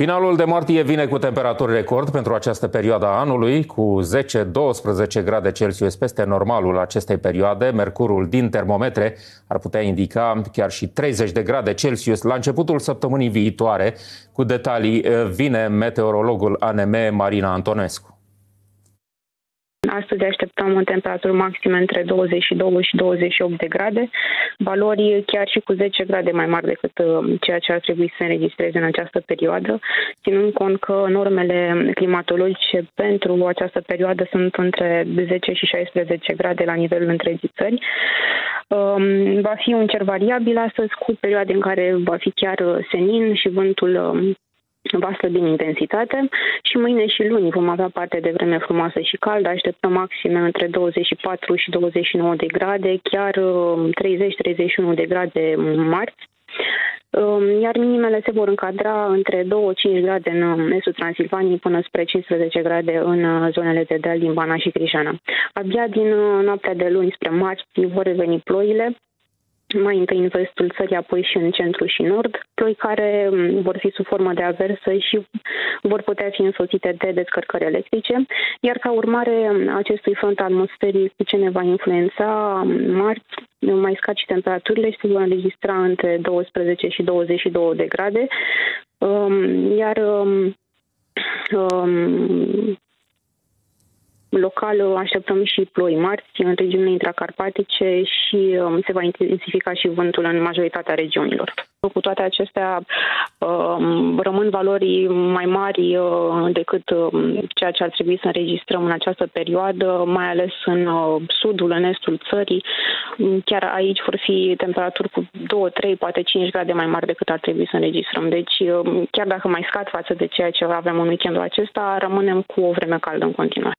Finalul de martie vine cu temperaturi record pentru această perioadă a anului, cu 10-12 grade Celsius peste normalul acestei perioade. Mercurul din termometre ar putea indica chiar și 30 de grade Celsius la începutul săptămânii viitoare. Cu detalii vine meteorologul ANM Marina Antonescu. Astăzi așteptăm o temperatură maximă între 22 și 28 de grade, valori chiar și cu 10 grade mai mari decât ceea ce ar trebui să se înregistreze în această perioadă, ținând cont că normele climatologice pentru această perioadă sunt între 10 și 16 grade la nivelul întregii țări. Va fi un cer variabil astăzi, cu perioade în care va fi chiar senin și vântul va slăbi din intensitate, și mâine și luni vom avea parte de vreme frumoasă și caldă. Așteptăm maxime între 24 și 29 de grade, chiar 30-31 de grade marți, iar minimele se vor încadra între 2-5 grade în estul Transilvaniei până spre 15 grade în zonele de deal din Bana și Crișana. Abia din noaptea de luni spre marți vor reveni ploile, mai întâi în vestul țării, apoi și în centru și nord, ploi care vor fi sub formă de aversă și vor putea fi însoțite de descărcări electrice, iar ca urmare acestui front atmosferic ce ne va influența marți, mai scad și temperaturile și se vor înregistra între 12 și 22 de grade, iar local așteptăm și ploi marți în regiunile intracarpatice și se va intensifica și vântul în majoritatea regiunilor. Cu toate acestea, rămân valori mai mari decât ceea ce ar trebui să înregistrăm în această perioadă, mai ales în sudul, în estul țării. Chiar aici vor fi temperaturi cu 2, 3, poate 5 grade mai mari decât ar trebui să înregistrăm. Deci, chiar dacă mai scad față de ceea ce avem în weekendul acesta, rămânem cu o vreme caldă în continuare.